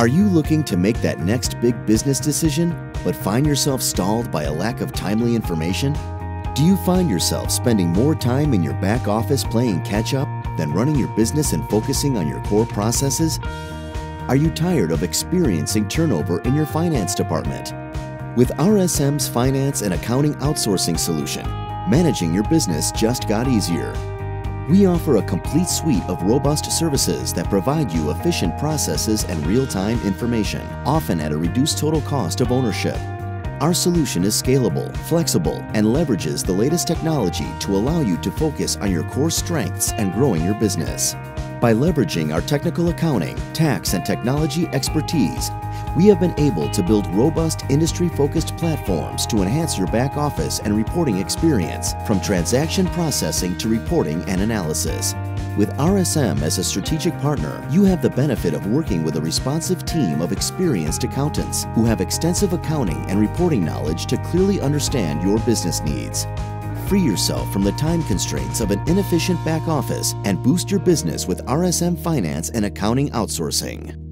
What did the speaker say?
Are you looking to make that next big business decision, but find yourself stalled by a lack of timely information? Do you find yourself spending more time in your back office playing catch-up than running your business and focusing on your core processes? Are you tired of experiencing turnover in your finance department? With RSM's Finance and Accounting Outsourcing solution, managing your business just got easier. We offer a complete suite of robust services that provide you efficient processes and real-time information, often at a reduced total cost of ownership. Our solution is scalable, flexible, and leverages the latest technology to allow you to focus on your core strengths and growing your business. By leveraging our technical accounting, tax, and technology expertise, we have been able to build robust industry-focused platforms to enhance your back office and reporting experience, from transaction processing to reporting and analysis. With RSM as a strategic partner, you have the benefit of working with a responsive team of experienced accountants who have extensive accounting and reporting knowledge to clearly understand your business needs. Free yourself from the time constraints of an inefficient back office and boost your business with RSM Finance and Accounting Outsourcing.